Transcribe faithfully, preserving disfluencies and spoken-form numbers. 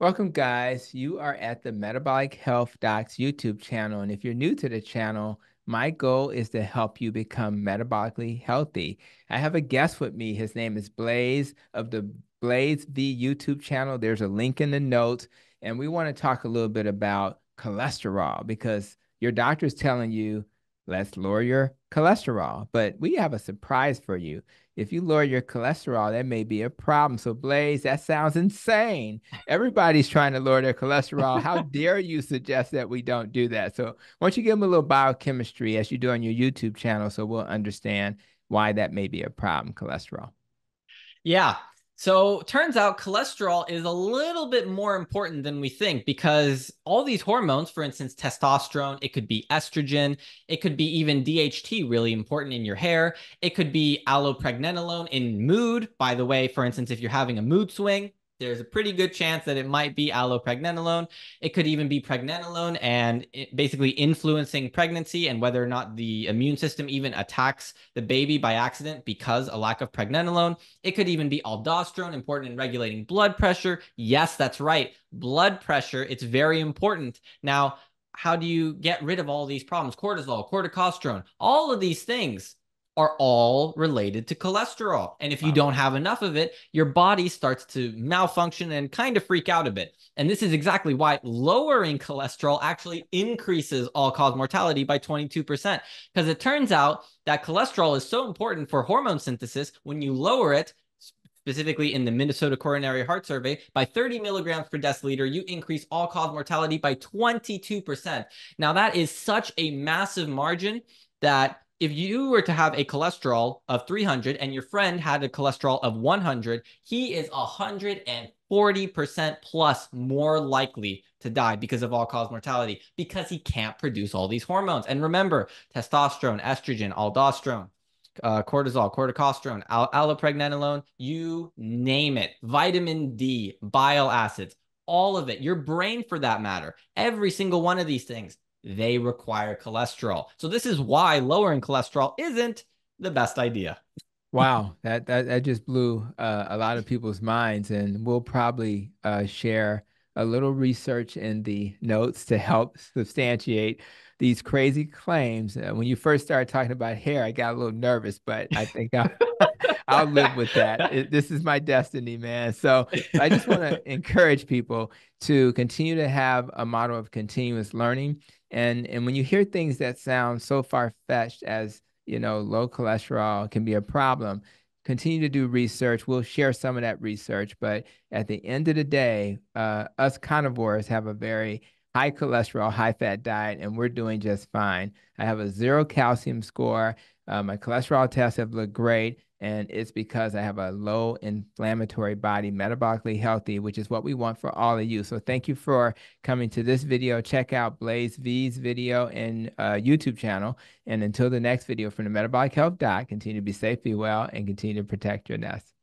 Welcome, guys. You are at the Metabolic Health Docs YouTube channel. And if you're new to the channel, my goal is to help you become metabolically healthy. I have a guest with me. His name is Blaise of the Blaise V YouTube channel. There's a link in the notes. And we want to talk a little bit about cholesterol because your doctor is telling you, let's lower your cholesterol. But we have a surprise for you. If you lower your cholesterol, that may be a problem. So Blaise, that sounds insane. Everybody's trying to lower their cholesterol. How dare you suggest that we don't do that? So why don't you give them a little biochemistry as you do on your YouTube channel so we'll understand why that may be a problem, cholesterol. Yeah. So turns out cholesterol is a little bit more important than we think because all these hormones, for instance, testosterone, it could be estrogen, it could be even D H T, really important in your hair. It could be allopregnanolone in mood. By the way, for instance, if you're having a mood swing, there's a pretty good chance that it might be allopregnanolone. It could even be pregnenolone and basically influencing pregnancy and whether or not the immune system even attacks the baby by accident because a lack of pregnenolone. It could even be aldosterone, important in regulating blood pressure. Yes, that's right. Blood pressure, it's very important. Now, how do you get rid of all these problems? Cortisol, corticosterone, all of these things are all related to cholesterol. And if you don't have enough of it, your body starts to malfunction and kind of freak out a bit. And this is exactly why lowering cholesterol actually increases all-cause mortality by twenty-two percent. Because it turns out that cholesterol is so important for hormone synthesis. When you lower it, specifically in the Minnesota Coronary Heart Survey, by thirty milligrams per deciliter, you increase all-cause mortality by twenty-two percent. Now, that is such a massive margin that if you were to have a cholesterol of three hundred and your friend had a cholesterol of one hundred, he is one hundred forty percent plus more likely to die because of all-cause mortality because he can't produce all these hormones. And remember, testosterone, estrogen, aldosterone, uh, cortisol, corticosterone, all allopregnanolone, you name it, vitamin D, bile acids, all of it, your brain for that matter, every single one of these things, they require cholesterol. So this is why lowering cholesterol isn't the best idea. Wow, that, that, that just blew uh, a lot of people's minds. And we'll probably uh, share a little research in the notes to help substantiate these crazy claims. Uh, when you first started talking about hair, I got a little nervous, but I think I'll, I'll live with that. It, this is my destiny, man. So I just want to encourage people to continue to have a model of continuous learning. And, and when you hear things that sound so far-fetched as, you know, low cholesterol can be a problem, continue to do research. We'll share some of that research. But at the end of the day, uh, us carnivores have a very high cholesterol, high fat diet, and we're doing just fine. I have a zero calcium score. Uh, my cholesterol tests have looked great. And it's because I have a low inflammatory body, metabolically healthy, which is what we want for all of you. So thank you for coming to this video. Check out Blaise V's video and uh, YouTube channel. And until the next video from the Metabolic Health Doc, continue to be safe, be well, and continue to protect your nest.